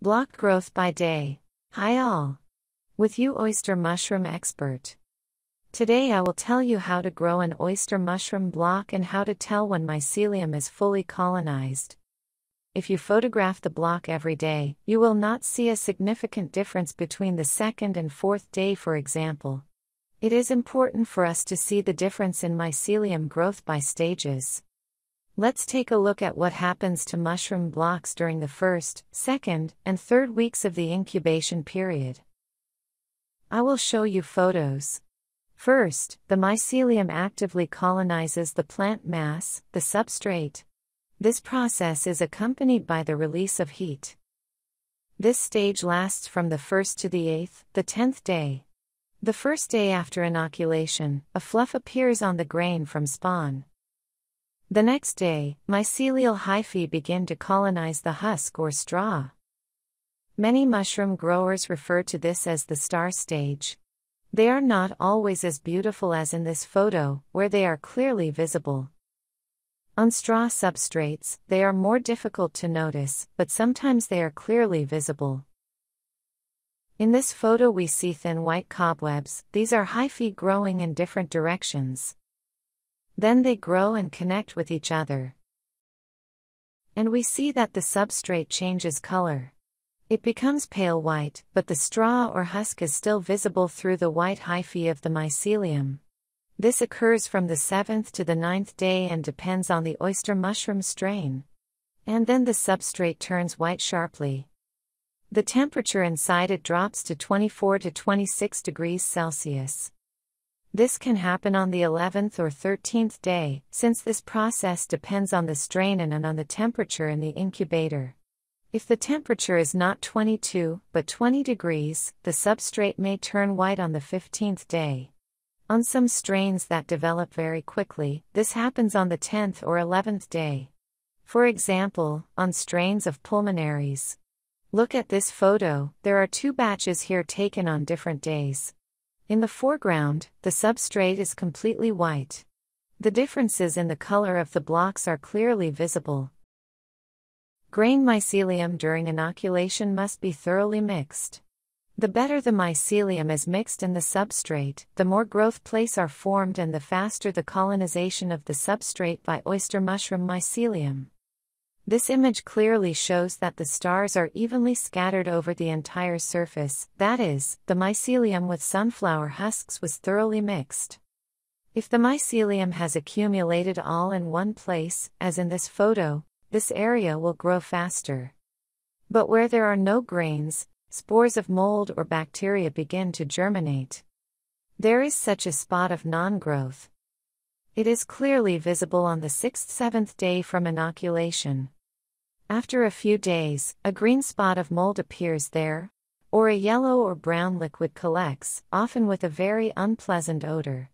Block growth by day. Hi all. With you, oyster mushroom expert. Today I will tell you how to grow an oyster mushroom block and how to tell when mycelium is fully colonized. If you photograph the block every day, you will not see a significant difference between the second and fourth day, for example. It is important for us to see the difference in mycelium growth by stages. Let's take a look at what happens to mushroom blocks during the first, second, and third weeks of the incubation period. I will show you photos. First, the mycelium actively colonizes the plant mass, the substrate. This process is accompanied by the release of heat. This stage lasts from the first to the eighth, the 10th day. The first day after inoculation, a fluff appears on the grain from spawn. The next day, mycelial hyphae begin to colonize the husk or straw. Many mushroom growers refer to this as the star stage. They are not always as beautiful as in this photo, where they are clearly visible. On straw substrates, they are more difficult to notice, but sometimes they are clearly visible. In this photo we see thin white cobwebs. These are hyphae growing in different directions. Then they grow and connect with each other. And we see that the substrate changes color. It becomes pale white, but the straw or husk is still visible through the white hyphae of the mycelium. This occurs from the 7th to the 9th day and depends on the oyster mushroom strain. And then the substrate turns white sharply. The temperature inside it drops to 24 to 26 degrees Celsius. This can happen on the 11th or 13th day, since this process depends on the strain and on the temperature in the incubator. If the temperature is not 22, but 20 degrees, the substrate may turn white on the 15th day. On some strains that develop very quickly, this happens on the 10th or 11th day. For example, on strains of pulmonaries. Look at this photo, there are two batches here taken on different days. In the foreground, the substrate is completely white. The differences in the color of the blocks are clearly visible. Grain mycelium during inoculation must be thoroughly mixed. The better the mycelium is mixed in the substrate, the more growth plates are formed and the faster the colonization of the substrate by oyster mushroom mycelium. This image clearly shows that the stars are evenly scattered over the entire surface, that is, the mycelium with sunflower husks was thoroughly mixed. If the mycelium has accumulated all in one place, as in this photo, this area will grow faster. But where there are no grains, spores of mold or bacteria begin to germinate. There is such a spot of non-growth. It is clearly visible on the 6th-7th day from inoculation. After a few days, a green spot of mold appears there, or a yellow or brown liquid collects, often with a very unpleasant odor.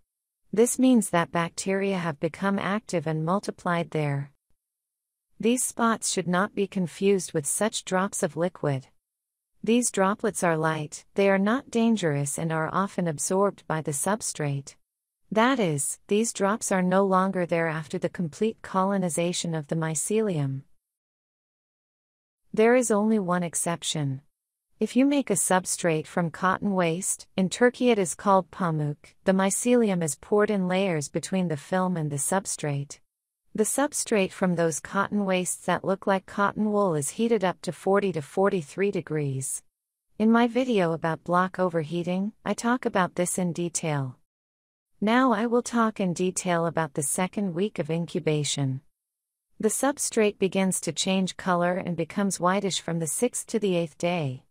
This means that bacteria have become active and multiplied there. These spots should not be confused with such drops of liquid. These droplets are light, they are not dangerous and are often absorbed by the substrate. That is, these drops are no longer there after the complete colonization of the mycelium. There is only one exception. If you make a substrate from cotton waste, in Turkey it is called pamuk, the mycelium is poured in layers between the film and the substrate. The substrate from those cotton wastes that look like cotton wool is heated up to 40 to 43 degrees. In my video about block overheating, I talk about this in detail. Now I will talk in detail about the second week of incubation. The substrate begins to change color and becomes whitish from the 6th to the 8th day.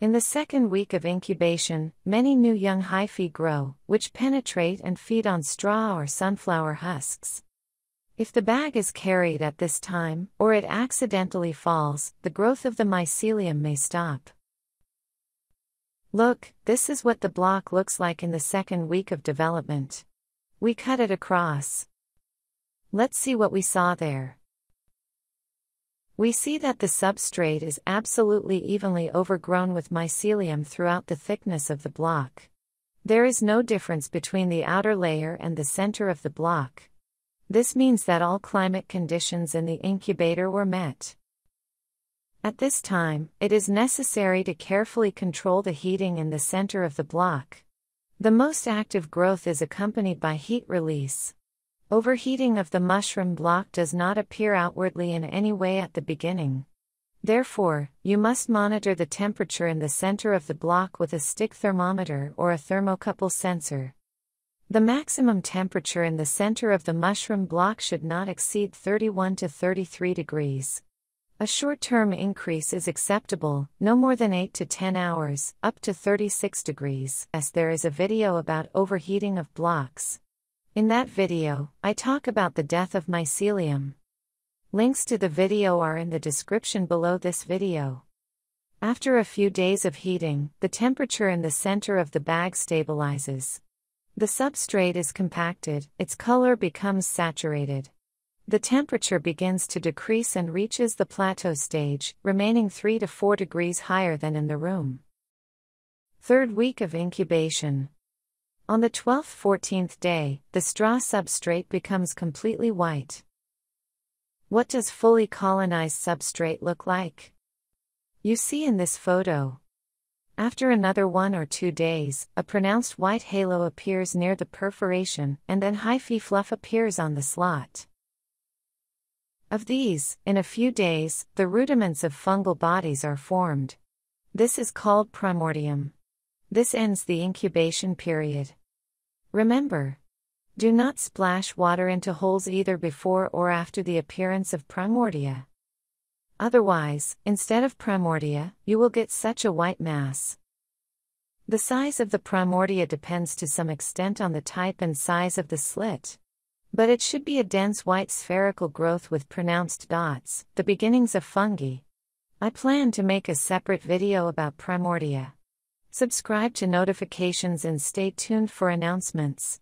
In the second week of incubation, many new young hyphae grow, which penetrate and feed on straw or sunflower husks. If the bag is carried at this time, or it accidentally falls, the growth of the mycelium may stop. Look, this is what the block looks like in the second week of development. We cut it across. Let's see what we saw there. We see that the substrate is absolutely evenly overgrown with mycelium throughout the thickness of the block. There is no difference between the outer layer and the center of the block. This means that all climate conditions in the incubator were met. At this time, it is necessary to carefully control the heating in the center of the block. The most active growth is accompanied by heat release. Overheating of the mushroom block does not appear outwardly in any way at the beginning. Therefore, you must monitor the temperature in the center of the block with a stick thermometer or a thermocouple sensor. The maximum temperature in the center of the mushroom block should not exceed 31 to 33 degrees. A short-term increase is acceptable, no more than 8 to 10 hours, up to 36 degrees, as there is a video about overheating of blocks. In that video, I talk about the death of mycelium. Links to the video are in the description below this video. After a few days of heating, the temperature in the center of the bag stabilizes. The substrate is compacted, its color becomes saturated. The temperature begins to decrease and reaches the plateau stage, remaining 3 to 4 degrees higher than in the room. Third week of incubation. On the 12th-14th day, the straw substrate becomes completely white. What does fully colonized substrate look like? You see in this photo. After another 1 or 2 days, a pronounced white halo appears near the perforation, and then hyphae fluff appears on the slot. Of these, in a few days, the rudiments of fungal bodies are formed. This is called primordium. This ends the incubation period. Remember, do not splash water into holes either before or after the appearance of primordia. Otherwise, instead of primordia, you will get such a white mass. The size of the primordia depends to some extent on the type and size of the slit. But it should be a dense white spherical growth with pronounced dots, the beginnings of fungi. I plan to make a separate video about primordia. Subscribe to notifications and stay tuned for announcements.